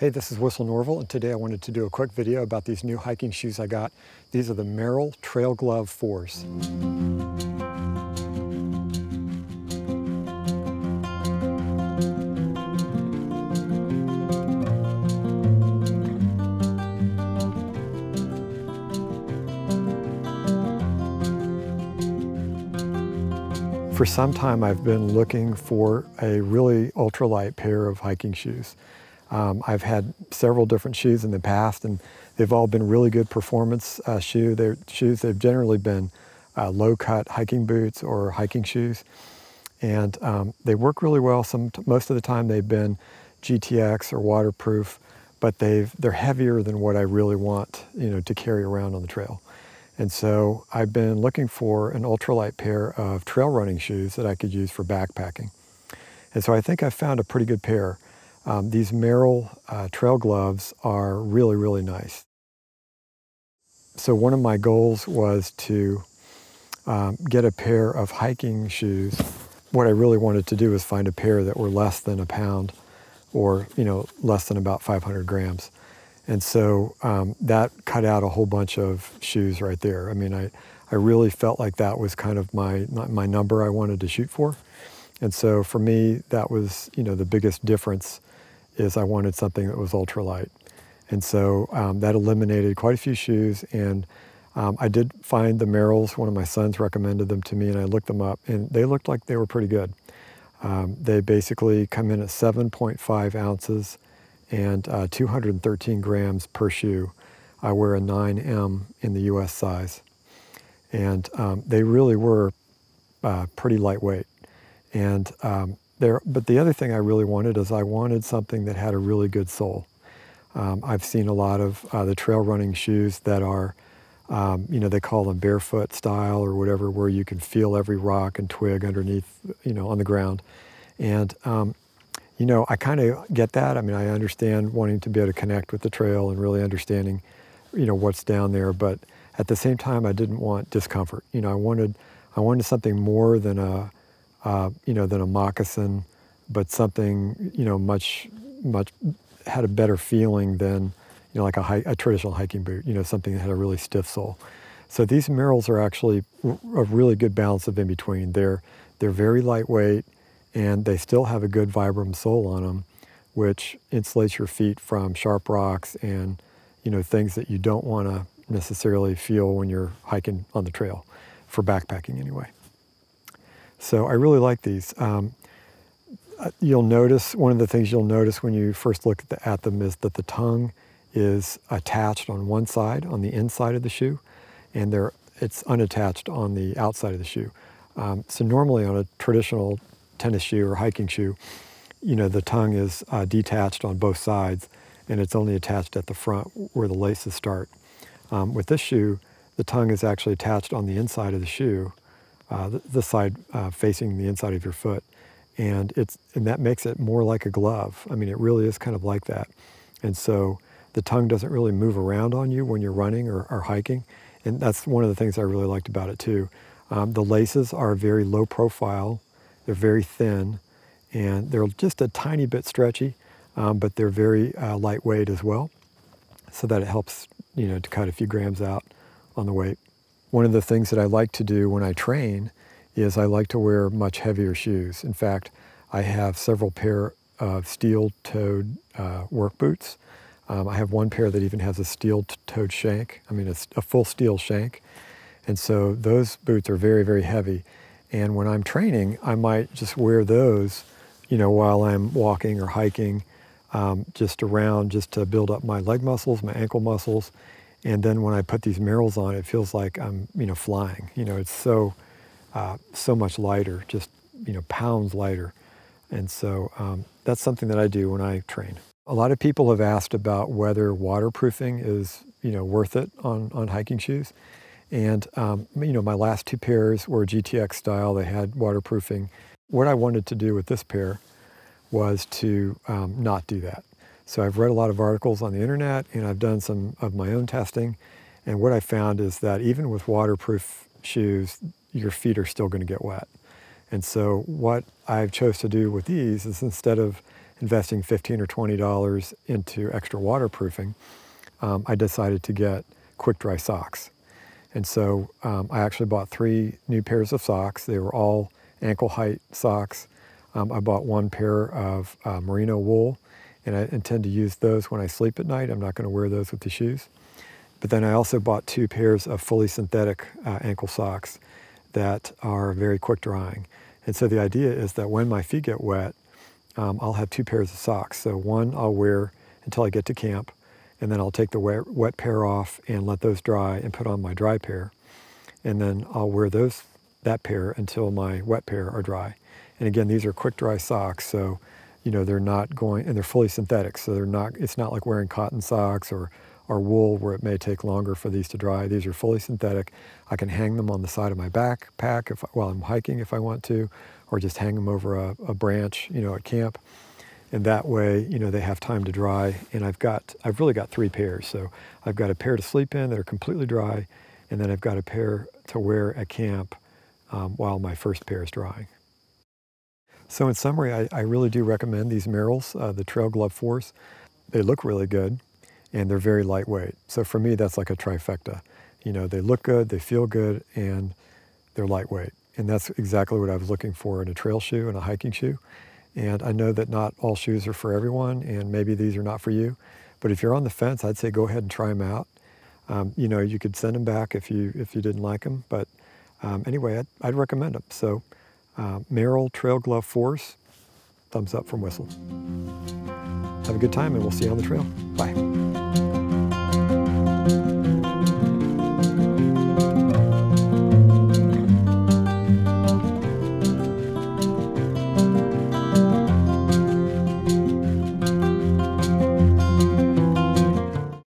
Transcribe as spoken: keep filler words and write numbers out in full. Hey, this is Whistle Norville, and today I wanted to do a quick video about these new hiking shoes I got. These are the Merrell Trail Glove fours. For some time, I've been looking for a really ultralight pair of hiking shoes. Um, I've had several different shoes in the past, and they've all been really good performance uh, shoe. They're shoes. They've generally been uh, low-cut hiking boots or hiking shoes, and um, they work really well. Some most of the time they've been G T X or waterproof, but they've they're heavier than what I really want, you know, to carry around on the trail. And so I've been looking for an ultralight pair of trail running shoes that I could use for backpacking, and so I think I found a pretty good pair. Um, these Merrell uh, trail gloves are really, really nice. So one of my goals was to um, get a pair of hiking shoes. What I really wanted to do was find a pair that were less than a pound or, you know, less than about five hundred grams. And so um, that cut out a whole bunch of shoes right there. I mean, I, I really felt like that was kind of my, my number I wanted to shoot for. And so for me, that was, you know, the biggest difference is I wanted something that was ultralight. And so um, that eliminated quite a few shoes, and um, I did find the Merrells. One of my sons recommended them to me, and I looked them up, and they looked like they were pretty good. Um, they basically come in at seven point five ounces and uh, two hundred thirteen grams per shoe. I wear a nine M in the U S size. And um, they really were uh, pretty lightweight. And um, there, but the other thing I really wanted is I wanted something that had a really good sole. Um, I've seen a lot of uh, the trail running shoes that are, um, you know, they call them barefoot style or whatever, where you can feel every rock and twig underneath, you know, on the ground. And, um, you know, I kind of get that. I mean, I understand wanting to be able to connect with the trail and really understanding, you know, what's down there. But at the same time, I didn't want discomfort. You know, I wanted, I wanted something more than a, Uh, you know, than a moccasin, but something, you know, much, much, had a better feeling than, you know, like a, a traditional hiking boot, you know, something that had a really stiff sole. So these Merrells are actually a really good balance of in between. They're, they're very lightweight, and they still have a good Vibram sole on them, which insulates your feet from sharp rocks and, you know, things that you don't want to necessarily feel when you're hiking on the trail, for backpacking anyway. So I really like these. Um, you'll notice, one of the things you'll notice when you first look at, the, at them is that the tongue is attached on one side, on the inside of the shoe, and they're, it's unattached on the outside of the shoe. Um, so normally on a traditional tennis shoe or hiking shoe, you know, the tongue is uh, detached on both sides, and it's only attached at the front where the laces start. Um, with this shoe, the tongue is actually attached on the inside of the shoe, Uh, the, the side uh, facing the inside of your foot, and it's and that makes it more like a glove. I mean, it really is kind of like that, and so the tongue doesn't really move around on you when you're running or, or hiking, and that's one of the things I really liked about it too. Um, the laces are very low profile, they're very thin, and they're just a tiny bit stretchy, um, but they're very uh, lightweight as well, so that it helps, you know, to cut a few grams out on the weight. One of the things that I like to do when I train is I like to wear much heavier shoes. In fact, I have several pair of steel-toed uh, work boots. Um, I have one pair that even has a steel-toed shank, I mean a, a full steel shank. And so those boots are very, very heavy. And when I'm training, I might just wear those, you know, while I'm walking or hiking, um, just around, just to build up my leg muscles, my ankle muscles. And then when I put these Merrells on, it feels like I'm, you know, flying. You know, it's so, uh, so much lighter, just, you know, pounds lighter. And so um, that's something that I do when I train. A lot of people have asked about whether waterproofing is, you know, worth it on, on hiking shoes. And, um, you know, my last two pairs were G T X style. They had waterproofing. What I wanted to do with this pair was to um, not do that. So I've read a lot of articles on the internet, and I've done some of my own testing. And what I found is that even with waterproof shoes, your feet are still going to get wet. And so what I've chose to do with these is, instead of investing fifteen or twenty dollars into extra waterproofing, um, I decided to get quick dry socks. And so um, I actually bought three new pairs of socks. They were all ankle height socks. Um, I bought one pair of uh, merino wool, and I intend to use those when I sleep at night. I'm not going to wear those with the shoes. But then I also bought two pairs of fully synthetic uh, ankle socks that are very quick drying. And so the idea is that when my feet get wet, um, I'll have two pairs of socks. So one I'll wear until I get to camp, and then I'll take the wet, wet pair off and let those dry and put on my dry pair. And then I'll wear those that pair until my wet pair are dry. And again, these are quick dry socks, so you know they're not going, and they're fully synthetic, so they're not, it's not like wearing cotton socks or or wool where it may take longer for these to dry. These are fully synthetic. I can hang them on the side of my backpack if, while I'm hiking if I want to, or just hang them over a, a branch, you know, at camp. And that way, you know, they have time to dry. And I've got, I've really got three pairs. So I've got a pair to sleep in that are completely dry, and then I've got a pair to wear at camp um, while my first pair is drying. So in summary, I, I really do recommend these Merrells, uh, the Trail Glove fours. They look really good, and they're very lightweight. So for me, that's like a trifecta. You know, they look good, they feel good, and they're lightweight. And that's exactly what I was looking for in a trail shoe and a hiking shoe. And I know that not all shoes are for everyone, and maybe these are not for you. But if you're on the fence, I'd say go ahead and try them out. Um, you know, you could send them back if you, if you didn't like them. But um, anyway, I'd, I'd recommend them. So uh, Merrell Trail Glove fours, thumbs up from Whistle. Have a good time, and we'll see you on the trail. Bye.